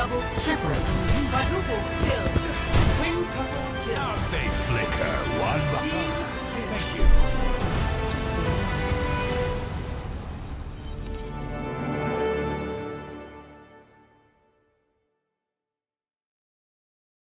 Double, triple, quadruple kill. Twin, triple kill. Out they flit.